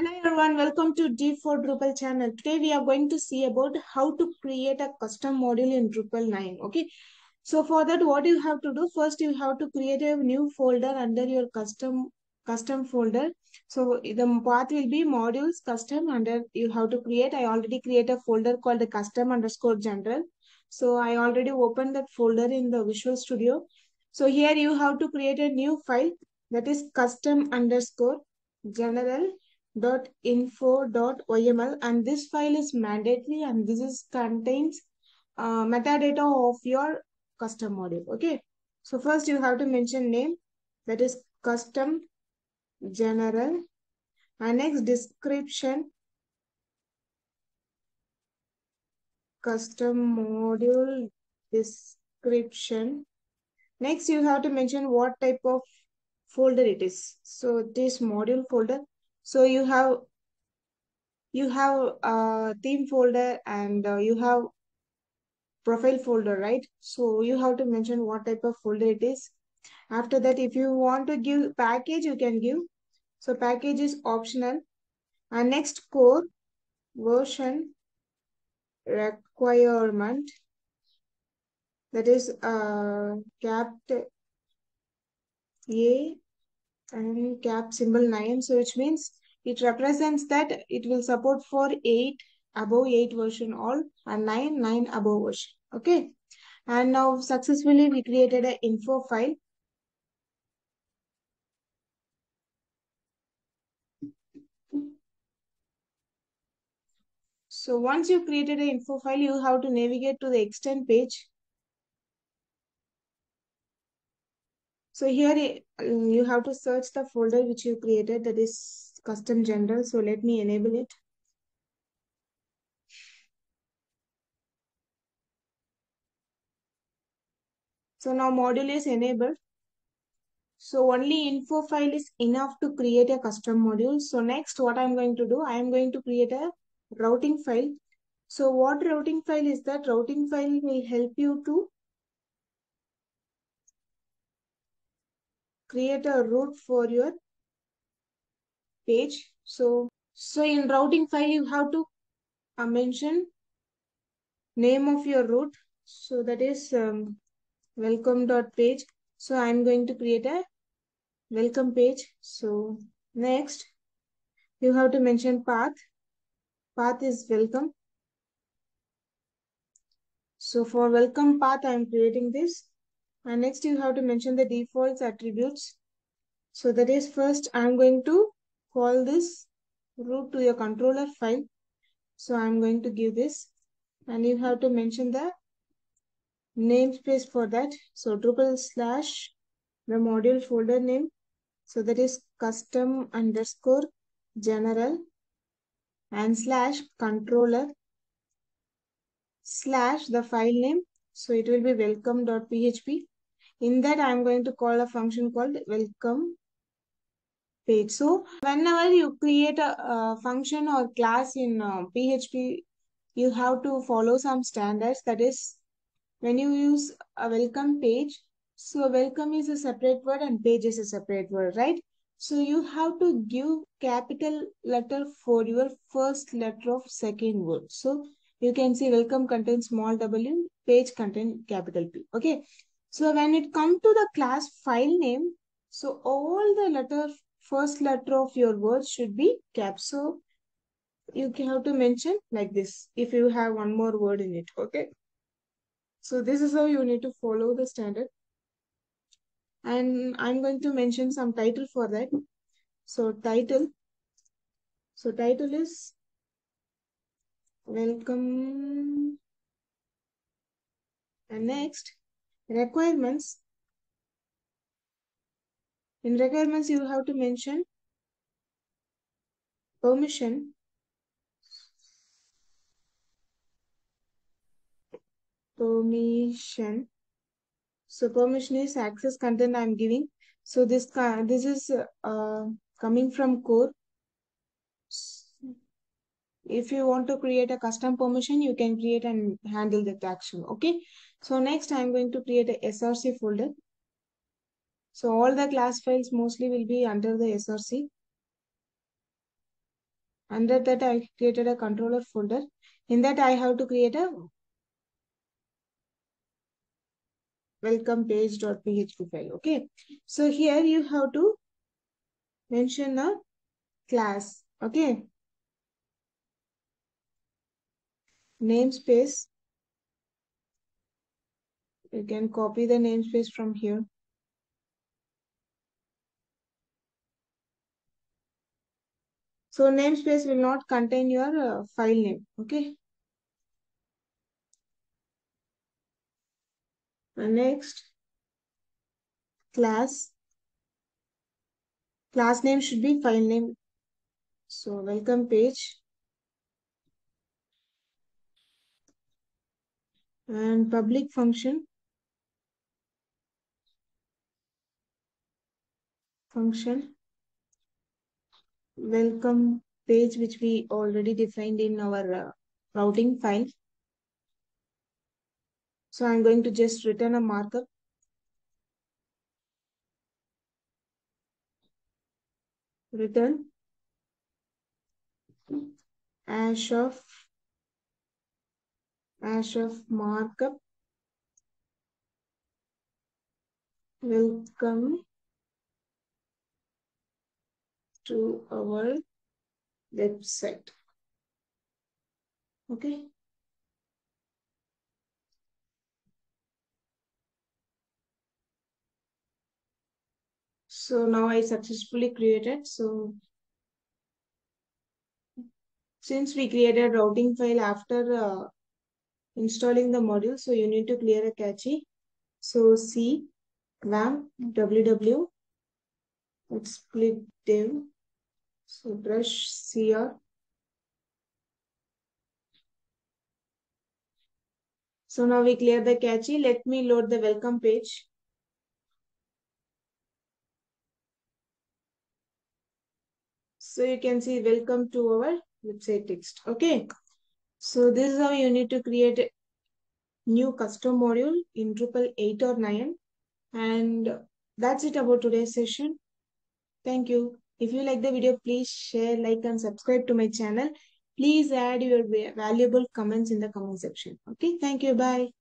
Hello everyone, welcome to D4 Drupal channel. Today we are going to see about how to create a custom module in Drupal 9. Okay, so for that what you have to do, first you have to create a new folder under your custom folder. So the path will be modules custom, under you have to create. I already create a folder called the custom_general. So I already opened that folder in the Visual Studio. So here you have to create a new file that is custom_general.info.yml, and this file is mandatory and this is contains metadata of your custom module. Okay, so first you have to mention name, that is custom general, and next description custom module description. Next you have to mention what type of folder it is, so this module folder. So you have a theme folder and you have profile folder, right? So you have to mention what type of folder it is. After that, if you want to give package, you can give. So package is optional. And next, core version requirement, that is cap A and cap symbol 9, so which means it represents that it will support for 8 above 8 version all and 9 above version. Okay, and now successfully we created an info file. So once you created an info file, you have to navigate to the extend page. So here you have to search the folder which you created, that is custom general. So let me enable it. So now module is enabled. So only info file is enough to create a custom module. So next what I'm going to do, I'm going to create a routing file. So what routing file is that? Routing file will help you to create a route for your page. So in routing file you have to mention name of your route, so that is welcome.page. So I'm going to create a welcome page. So next you have to mention path is welcome. So for welcome path I'm creating this. And next you have to mention the default attributes. So that is, first I'm going to call this route to your controller file. So I'm going to give this, and you have to mention the namespace for that. So Drupal/the module folder name. So that is custom_general and /controller/ the file name. So it will be welcome.php. In that, I'm going to call a function called welcome page. So whenever you create a function or class in PHP, you have to follow some standards. That is, when you use a welcome page, so welcome is a separate word and page is a separate word, right? So you have to give capital letter for your first letter of second word. So you can see welcome contains small w, page contains capital P. Okay. So when it comes to the class file name, so all the first letter of your word should be caps. So you have to mention like this if you have one more word in it. Okay. So this is how you need to follow the standard. And I'm going to mention some title for that. So title. So title is welcome, and next requirements. In requirements you have to mention permission. So permission is access content I'm giving. So this is coming from core. If you want to create a custom permission, you can create and handle that action. Okay. So next I'm going to create a SRC folder. So all the class files mostly will be under the SRC. Under that, I created a controller folder. In that, I have to create a welcome page.php file. Okay. So here you have to mention a class. Okay. Namespace. You can copy the namespace from here. So namespace will not contain your file name. Okay. And next, class. Class name should be file name. So welcome page. And public function. Function. Welcome page, which we already defined in our routing file. So I'm going to just return a markup. Return hash of markup welcome to our website. Okay. So now I successfully created. So since we created routing file after installing the module, so you need to clear a cache. So C vam ww split div. So brush CR. So now we clear the cache. Let me load the welcome page. So you can see welcome to our website text. Okay. So this is how you need to create a new custom module in Drupal 8 or 9. And that's it about today's session. Thank you. If you like the video, please share, like, and subscribe to my channel. Please add your valuable comments in the comment section. Okay, thank you. Bye.